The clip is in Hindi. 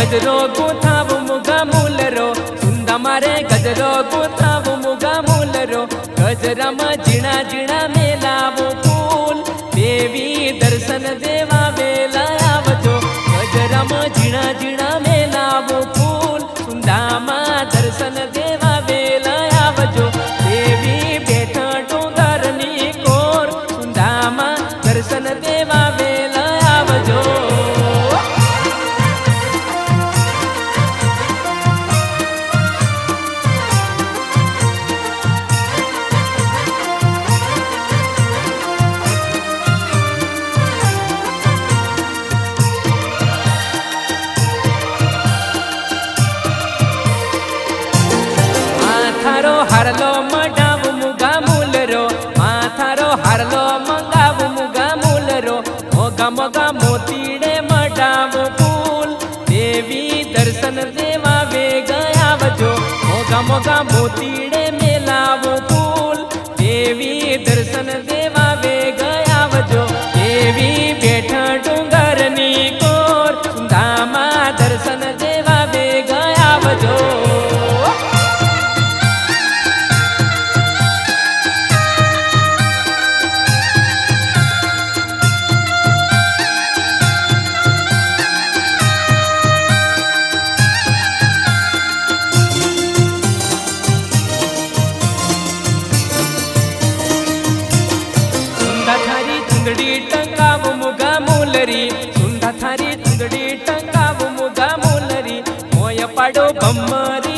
गजरो गुथाव मुगा मूलरो सुंदा मारे गजरो गुथाव मुगा मूलरो गजरा मा जीणा जीणा मेलावो फूल देवी दर्शन देवा बेला आवजो गजरा मा जीणा जीणा मेलावो फूल सुंदा मा दर्शन देवा बेला आवजो देवी बैठा डोंगरनी कोर सुंदा मा दर्शन देवा बेला आवजो। हरलो मडाव मुगा मूलरो माथारो हरलो मंगाव मुगा मूलरो मोगा मोगा मोतीडे मडाव फूल देवी दर्शन देवा बेगा आवजो मोगा मोगा मोतीडे मेलाव फूल देवी दर्शन देवा बेगा आवजो देवी बैठा डूंगरनी कोर सुंदामा दर्शन देवा बेगा आवजो। चुंदड़ी टंगाव मुगा मूलरी सुंदा थारी चुंदड़ी टंगाव मुगा मूलरी मोया पाडो बम्मरी।